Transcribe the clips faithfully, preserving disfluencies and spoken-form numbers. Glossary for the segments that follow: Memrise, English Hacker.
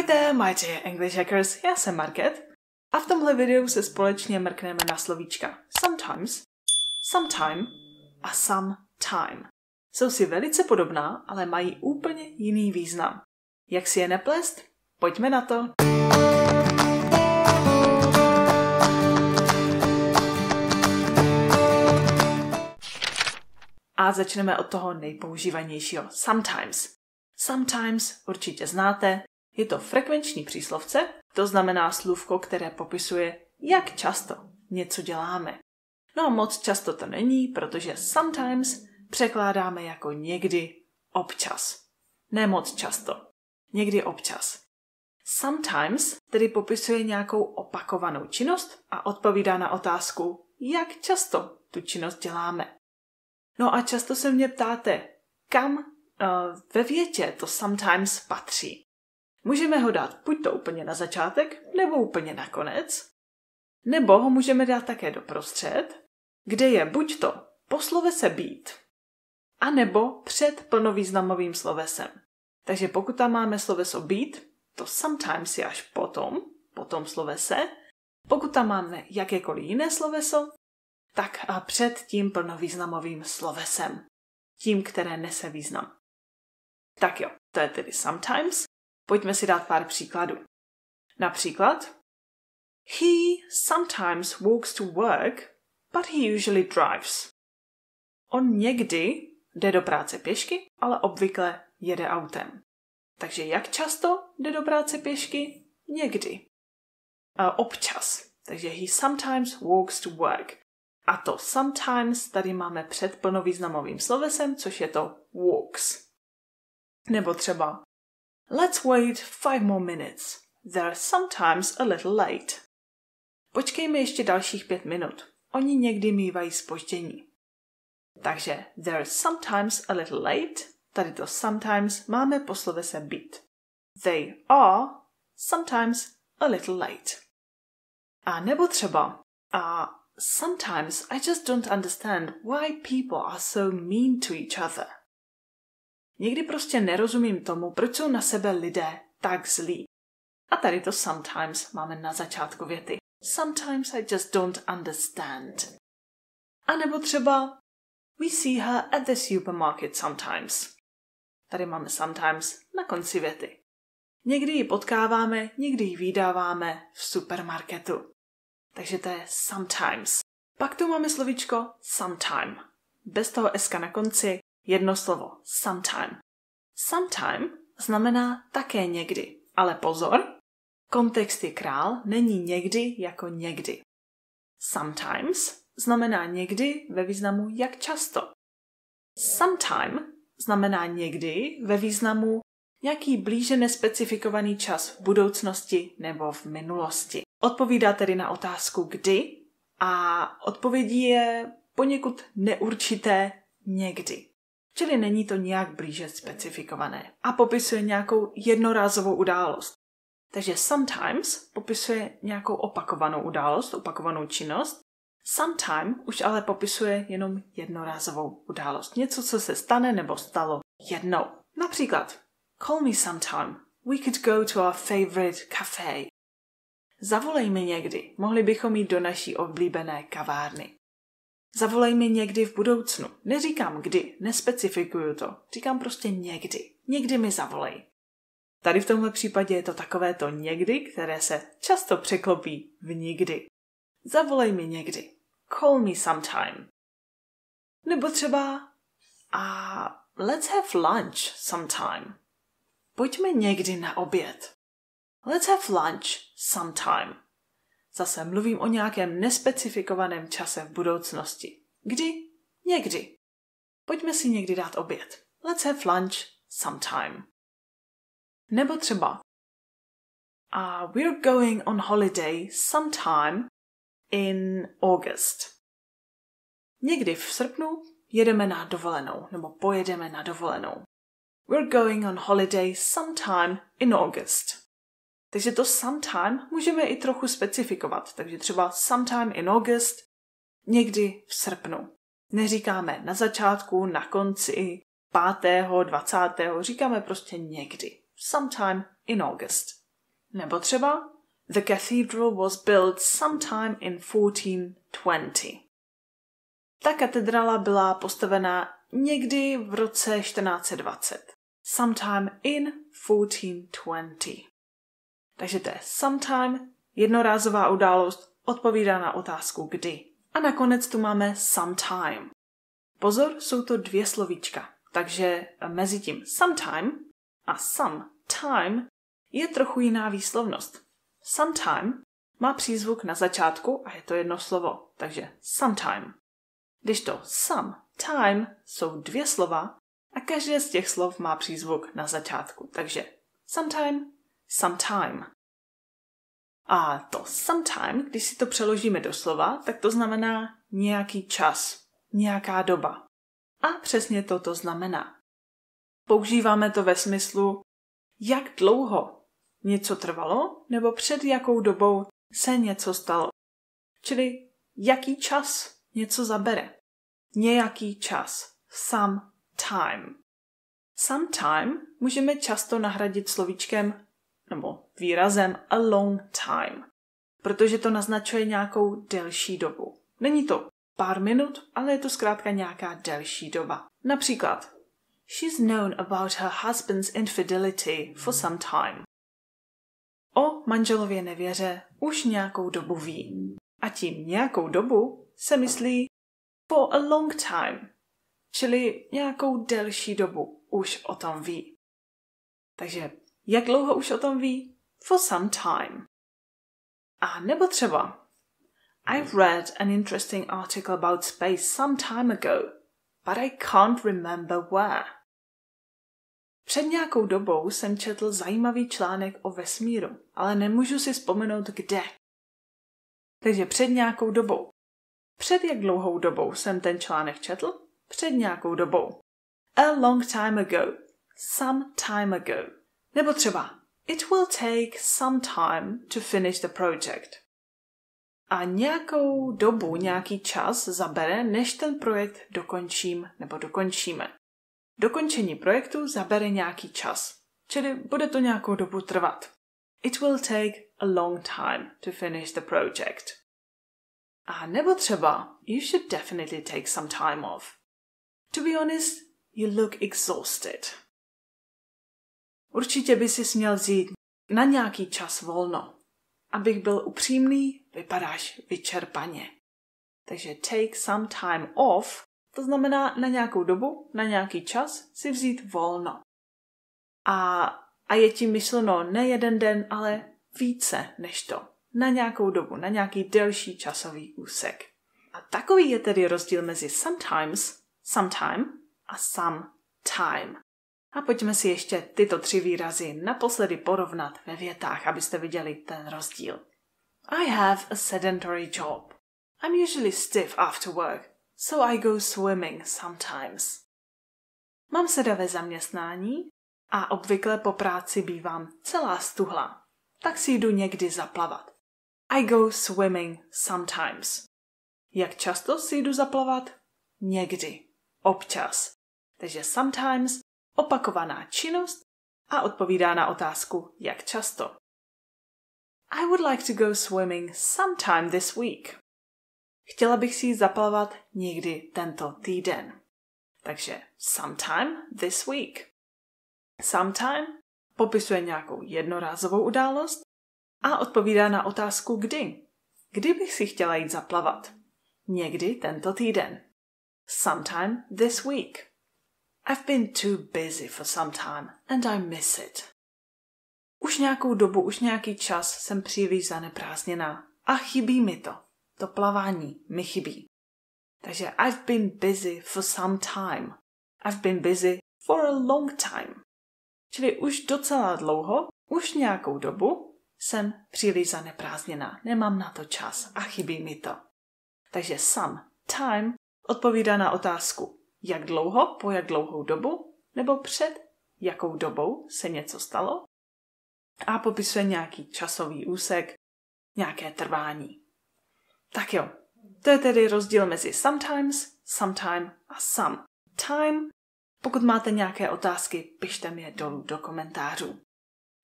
Hi there, my dear English hackers, já jsem Market a v tomhle videu se společně mrkneme na slovíčka sometimes, sometime a sometime. Jsou si velice podobná, ale mají úplně jiný význam. Jak si je neplést? Pojďme na to! A začneme od toho nejpoužívanějšího sometimes. Sometimes určitě znáte. Je to frekvenční příslovce, to znamená slůvko, které popisuje, jak často něco děláme. No a moc často to není, protože sometimes překládáme jako někdy občas. Ne moc často, někdy občas. Sometimes tedy popisuje nějakou opakovanou činnost a odpovídá na otázku, jak často tu činnost děláme. No a často se mě ptáte, kam uh, ve větě to sometimes patří. Můžeme ho dát buď to úplně na začátek, nebo úplně na konec, nebo ho můžeme dát také doprostřed, kde je buď to po slovese být, anebo před plnovýznamovým slovesem. Takže pokud tam máme sloveso být, to sometimes je až potom, potom slovese. Pokud tam máme jakékoliv jiné sloveso, tak a před tím plnovýznamovým slovesem, tím, které nese význam. Tak jo, to je tedy sometimes. Pojďme si dát pár příkladů. Například, he sometimes walks to work, but he usually drives. On někdy jde do práce pěšky, ale obvykle jede autem. Takže jak často jde do práce pěšky? Někdy. A občas. Takže he sometimes walks to work. A to sometimes tady máme před plnovýznamovým slovesem, což je to walks. Nebo třeba let's wait five more minutes. They're sometimes a little late. Počkejme ještě dalších pět minut. Oni někdy mívají zpoždění. Takže they're sometimes a little late. Tady to sometimes máme po slovese být. They are sometimes a little late. A nebo třeba uh, sometimes I just don't understand why people are so mean to each other. Někdy prostě nerozumím tomu, proč jsou na sebe lidé tak zlí. A tady to sometimes máme na začátku věty. Sometimes I just don't understand. A nebo třeba we see her at the supermarket sometimes. Tady máme sometimes na konci věty. Někdy ji potkáváme, někdy ji vídáváme v supermarketu. Takže to je sometimes. Pak tu máme slovíčko sometime. Bez toho eska na konci. Jedno slovo, sometime. Sometime znamená také někdy, ale pozor, kontext je král, není někdy jako někdy. Sometimes znamená někdy ve významu jak často. Sometime znamená někdy ve významu nějaký blíže nespecifikovaný čas v budoucnosti nebo v minulosti. Odpovídá tedy na otázku kdy a odpovědí je poněkud neurčité někdy. Čili není to nějak blíže specifikované a popisuje nějakou jednorázovou událost. Takže sometimes popisuje nějakou opakovanou událost, opakovanou činnost. Sometime už ale popisuje jenom jednorázovou událost. Něco, co se stane nebo stalo jednou. Například, call me sometime, we could go to our favorite cafe. Zavolej mi někdy, mohli bychom jít do naší oblíbené kavárny. Zavolej mi někdy v budoucnu. Neříkám kdy, nespecifikuju to. Říkám prostě někdy. Někdy mi zavolej. Tady v tomhle případě je to takové to někdy, které se často překlopí v nikdy. Zavolej mi někdy. Call me sometime. Nebo třeba a let's have lunch sometime. Pojďme někdy na oběd. Let's have lunch sometime. Zase mluvím o nějakém nespecifikovaném čase v budoucnosti. Kdy? Někdy. Pojďme si někdy dát oběd. Let's have lunch sometime. Nebo třeba uh, we're going on holiday sometime in August. Někdy v srpnu jedeme na dovolenou, nebo pojedeme na dovolenou. We're going on holiday sometime in August. Takže to sometime můžeme i trochu specifikovat. Takže třeba sometime in August, někdy v srpnu. Neříkáme na začátku, na konci, pátého, dvacátého, říkáme prostě někdy. Sometime in August. Nebo třeba The cathedral was built sometime in fourteen twenty. Ta katedrála byla postavena někdy v roce čtrnáct set dvacet. Sometime in fourteen twenty. Takže to je sometime, jednorázová událost, odpovídá na otázku kdy. A nakonec tu máme sometime. Pozor, jsou to dvě slovíčka, takže mezi tím sometime a sometime je trochu jiná výslovnost. Sometime má přízvuk na začátku a je to jedno slovo, takže sometime. Když to sometime jsou dvě slova a každé z těch slov má přízvuk na začátku, takže sometime, sometime. A to sometime, když si to přeložíme do slova, tak to znamená nějaký čas, nějaká doba. A přesně to to znamená. Používáme to ve smyslu, jak dlouho něco trvalo, nebo před jakou dobou se něco stalo. Čili jaký čas něco zabere. Nějaký čas. Some time. Some time můžeme často nahradit slovíčkem nebo výrazem a long time, protože to naznačuje nějakou delší dobu. Není to pár minut, ale je to zkrátka nějaká delší doba. Například She's known about her husband's infidelity for some time. O manželově nevěře už nějakou dobu ví. A tím nějakou dobu se myslí for a long time, čili nějakou delší dobu už o tom ví. Takže jak dlouho už o tom ví? For some time. A nebo třeba I've read an interesting article about space some time ago, but I can't remember where. Před nějakou dobou jsem četl zajímavý článek o vesmíru, ale nemůžu si vzpomenout kde. Takže před nějakou dobou. Před jak dlouhou dobou jsem ten článek četl? Před nějakou dobou. A long time ago. Some time ago. Nebo třeba It will take some time to finish the project. A nějakou dobu, nějaký čas zabere, než ten projekt dokončím nebo dokončíme. Dokončení projektu zabere nějaký čas, čili bude to nějakou dobu trvat. It will take a long time to finish the project. A nebo třeba You should definitely take some time off. To be honest, you look exhausted. Určitě by si měl vzít na nějaký čas volno. Abych byl upřímný, vypadáš vyčerpaně. Takže take some time off, to znamená na nějakou dobu, na nějaký čas si vzít volno. A, a je tím myšleno ne jeden den, ale více než to. Na nějakou dobu, na nějaký delší časový úsek. A takový je tedy rozdíl mezi sometimes, sometime a some time. A pojďme si ještě tyto tři výrazy naposledy porovnat ve větách, abyste viděli ten rozdíl. I have a sedentary job. I'm usually stiff after work, so I go swimming sometimes. Mám sedavé zaměstnání a obvykle po práci bývám celá stuhlá, tak si jdu někdy zaplavat. I go swimming sometimes. Jak často si jdu zaplavat? Někdy. Občas. Takže sometimes opakovaná činnost a odpovídá na otázku, jak často. I would like to go swimming sometime this week. Chtěla bych si jít zaplavat někdy tento týden. Takže sometime this week. Sometime popisuje nějakou jednorázovou událost a odpovídá na otázku kdy. Kdy bych si chtěla jít zaplavat? Někdy tento týden. Sometime this week. I've been too busy for some time and I miss it. Už nějakou dobu, už nějaký čas jsem příliš zaneprázdněná a chybí mi to. To plavání mi chybí. Takže I've been busy for some time. I've been busy for a long time. Čili už docela dlouho, už nějakou dobu jsem příliš zaneprázdněná. Nemám na to čas a chybí mi to. Takže some time odpovídá na otázku. Jak dlouho, po jak dlouhou dobu, nebo před jakou dobou se něco stalo a popisuje nějaký časový úsek, nějaké trvání. Tak jo, to je tedy rozdíl mezi sometimes, sometime a some time. Pokud máte nějaké otázky, pište mi je dolů do komentářů.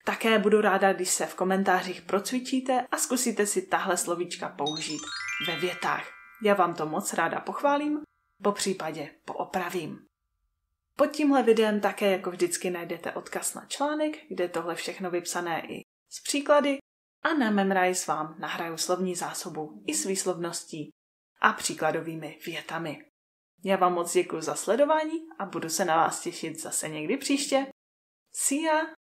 Také budu ráda, když se v komentářích procvičíte a zkusíte si tahle slovíčka použít ve větách. Já vám to moc ráda pochválím, popřípadě poopravím. Pod tímhle videem také jako vždycky najdete odkaz na článek, kde tohle všechno vypsané i s příklady, a na Memrise vám nahraju slovní zásobu i s výslovností a příkladovými větami. Já vám moc děkuji za sledování a budu se na vás těšit zase někdy příště. See ya!